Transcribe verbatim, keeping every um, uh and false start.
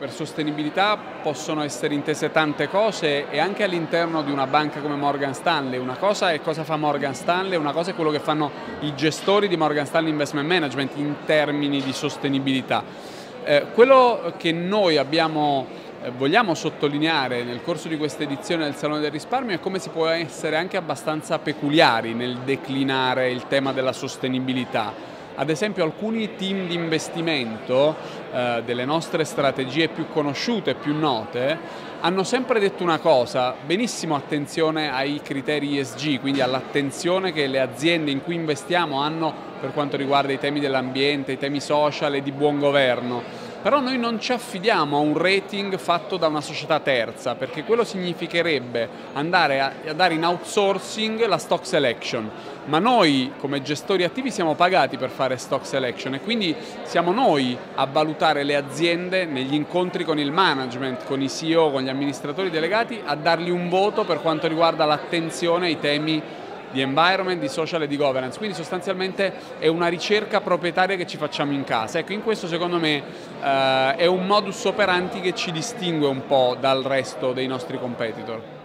Per sostenibilità possono essere intese tante cose e anche all'interno di una banca come Morgan Stanley. Una cosa è cosa fa Morgan Stanley, una cosa è quello che fanno i gestori di Morgan Stanley Investment Management in termini di sostenibilità. Eh, quello che noi abbiamo, eh, vogliamo sottolineare nel corso di questa edizione del Salone del Risparmio è come si può essere anche abbastanza peculiari nel declinare il tema della sostenibilità. Ad esempio alcuni team di investimento eh, delle nostre strategie più conosciute, più note, hanno sempre detto una cosa: benissimo, attenzione ai criteri E S G, quindi all'attenzione che le aziende in cui investiamo hanno per quanto riguarda i temi dell'ambiente, i temi social e di buon governo, però noi non ci affidiamo a un rating fatto da una società terza, perché quello significherebbe andare a, a dare in outsourcing la stock selection. Ma noi come gestori attivi siamo pagati per fare stock selection e quindi siamo noi a valutare le aziende negli incontri con il management, con i C E O, con gli amministratori delegati, a dargli un voto per quanto riguarda l'attenzione ai temi di environment, di social e di governance. Quindi sostanzialmente è una ricerca proprietaria che ci facciamo in casa. Ecco, in questo secondo me eh, è un modus operandi che ci distingue un po' dal resto dei nostri competitor.